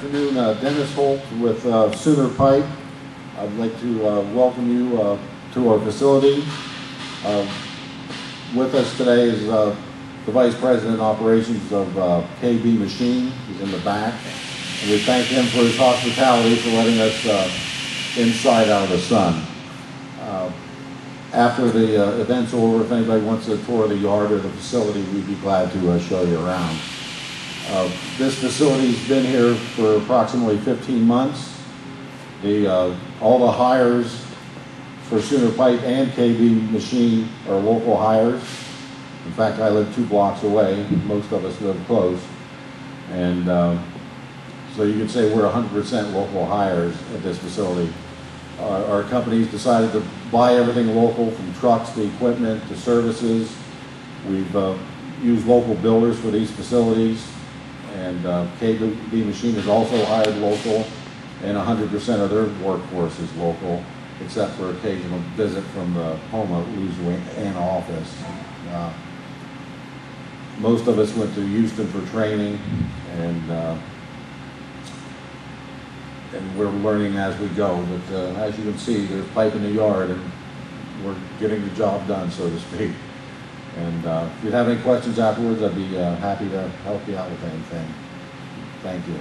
Good afternoon, Dennis Holt with Sooner Pipe. I'd like to welcome you to our facility. With us today is the Vice President Operations of KB Machine. He's in the back. And we thank him for his hospitality for letting us inside out of the sun. After the event's over, if anybody wants a tour of the yard or the facility, we'd be glad to show you around. This facility's been here for approximately 15 months. All the hires for Sooner Pipe and KB Machine are local hires. In fact, I live 2 blocks away. Most of us live close. And so you could say we're 100% local hires at this facility. Our company's decided to buy everything local, from trucks to equipment to services. We've used local builders for these facilities. And KB Machine is also hired local, and 100% of their workforce is local, except for occasional visit from the Houma, Louisiana office. Most of us went to Houston for training, and we're learning as we go. But as you can see, there's pipe in the yard, and we're getting the job done, so to speak. And if you have any questions afterwards, I'd be happy to help you out with anything. Thank you.